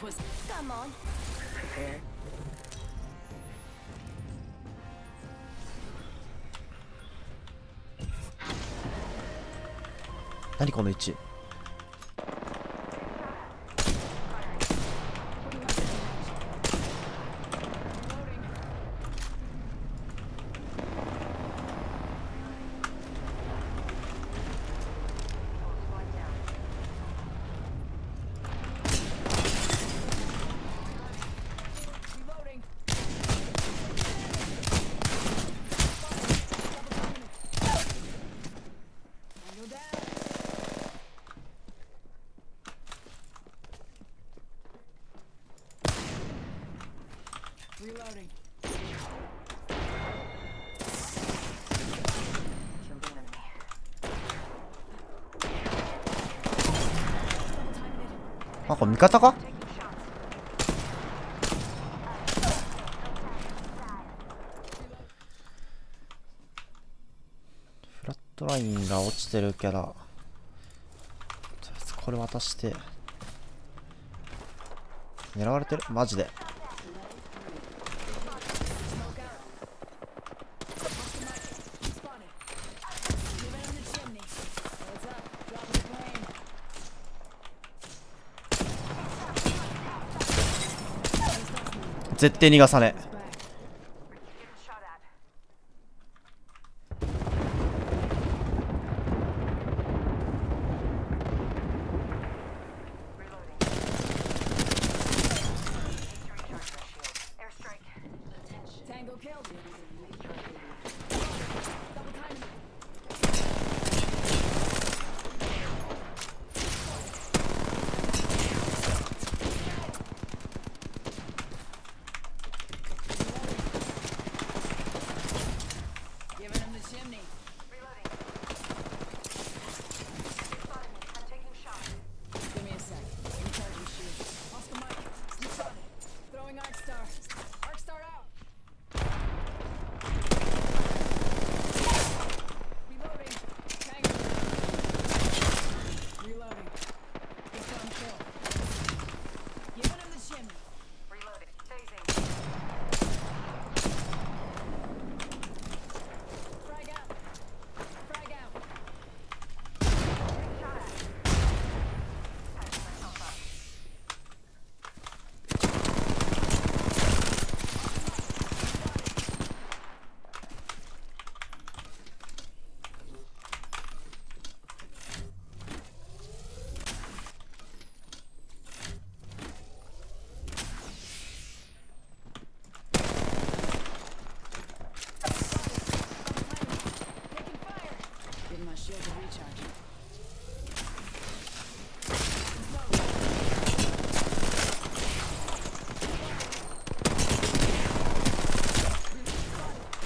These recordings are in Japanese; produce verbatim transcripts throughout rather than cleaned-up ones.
it was. Come on.何この位置。Reloading. Killed the enemy. Ah,これ味方か？フラットラインが落ちてるキャラ。とりあえずこれ渡して。狙われてる？マジで。絶対逃がさねえ。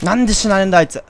なんで死なねえんだあいつ。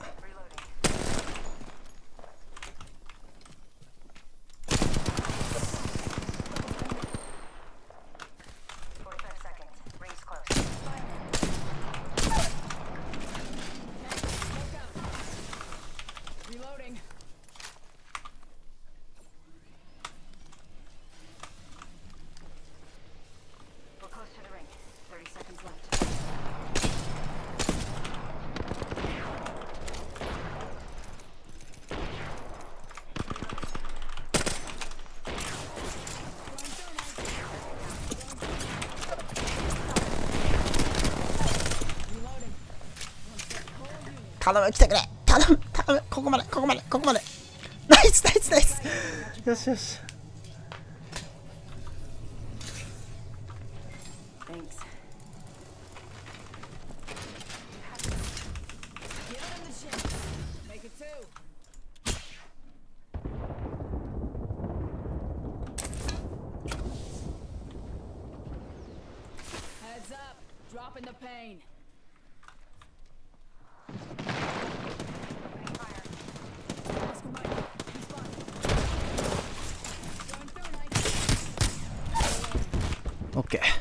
頼む、来てくれ、頼む、頼む、ここまで、ここまで、ここまで、ナイス、ナイス、ナイス、よしよし。オッケー。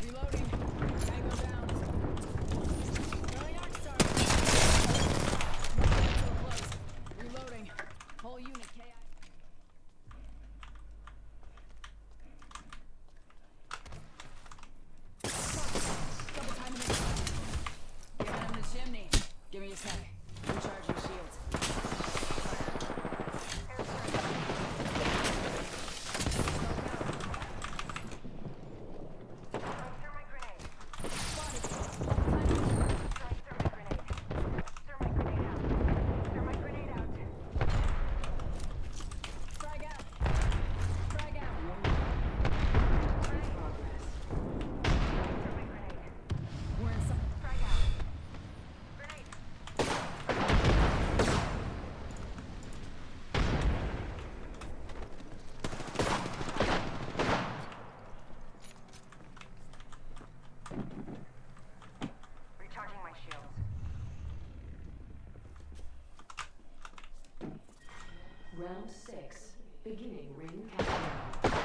Round six, beginning ring countdown.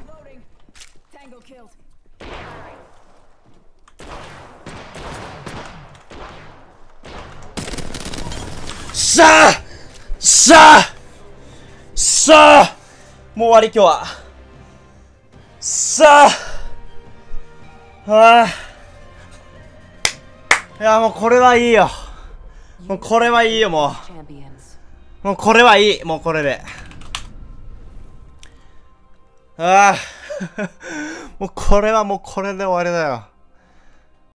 Reloading. Tango killed.さあさあさあもう終わり今日は。さあはあいやもうこれはいいよ。もうこれはいいよもう。もうこれはいい。もうこれで。ああもうこれはもうこれで終わりだよ。